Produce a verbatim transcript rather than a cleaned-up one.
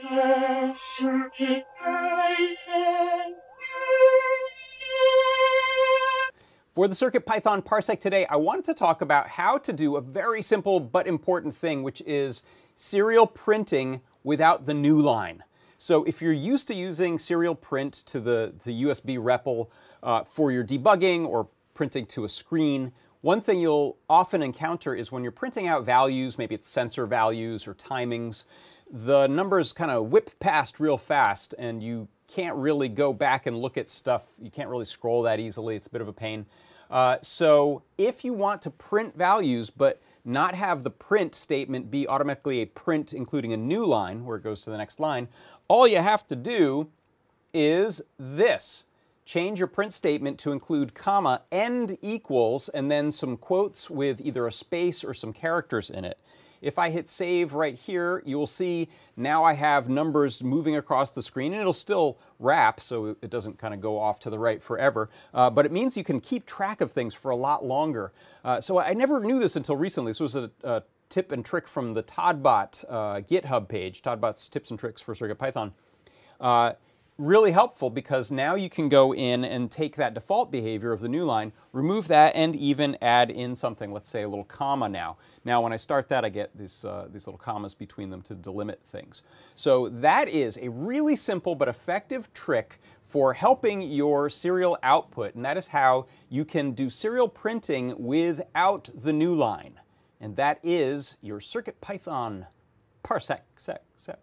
Podcast CircuitPython Parsec. For the CircuitPython Parsec today, I wanted to talk about how to do a very simple but important thing, which is serial printing without the new line. So if you're used to using serial print to the, the U S B R E P L uh, for your debugging or printing to a screen, one thing you'll often encounter is when you're printing out values, maybe it's sensor values or timings, the numbers kind of whip past real fast and you can't really go back and look at stuff. You can't really scroll that easily. It's a bit of a pain. Uh, so if you want to print values but not have the print statement be automatically a print including a new line where it goes to the next line, all you have to do is this. Change your print statement to include comma, end equals, and then some quotes with either a space or some characters in it. If I hit save right here, you'll see now I have numbers moving across the screen, and it'll still wrap, so it doesn't kind of go off to the right forever. Uh, but it means you can keep track of things for a lot longer. Uh, so I never knew this until recently. This was a, a tip and trick from the Todbot uh, GitHub page, Todbot's tips and tricks for CircuitPython. Uh, Really helpful, because now you can go in and take that default behavior of the new line, remove that, and even add in something, let's say a little comma now. Now when I start that, I get these, uh, these little commas between them to delimit things. So that is a really simple but effective trick for helping your serial output, and that is how you can do serial printing without the new line. And that is your CircuitPython Parsec. Sec, sec.